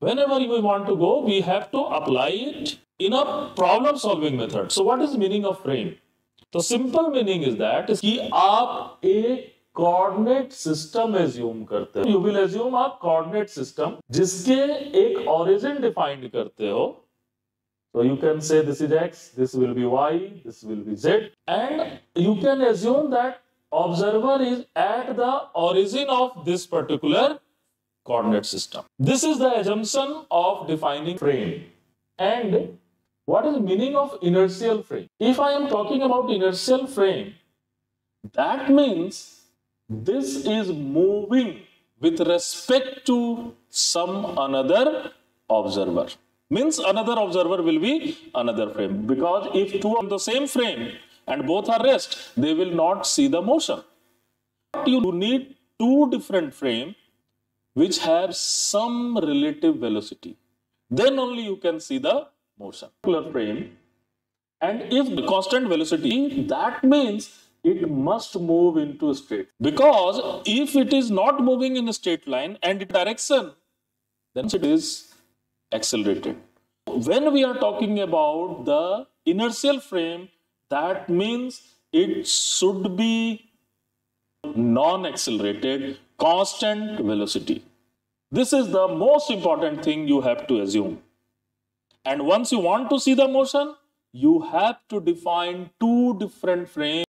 Whenever we want to go, we have to apply it in a problem-solving method. So what is the meaning of frame? The simple meaning is that कि आप एक coordinate system assume करते हो. You will assume आप coordinate system जिसके एक origin defined करते हो. So you can say this is x, this will be y, this will be z, and you can assume that observer is at the origin of this particular coordinate system. This is the assumption of defining frame. And what is the meaning of inertial frame? If I am talking about inertial frame, that means this is moving with respect to some another observer. Means another observer will be another frame, because if two are in the same frame and both are rest, they will not see the motion. But you need two different frames which have some relative velocity. Then only you can see the motion. Frame, and if the constant velocity, that means it must move into a straight. Because if it is not moving in a straight line and direction, then it is accelerated. When we are talking about the inertial frame, that means it should be non-accelerated, constant velocity. This is the most important thing you have to assume. And once you want to see the motion, you have to define two different frames.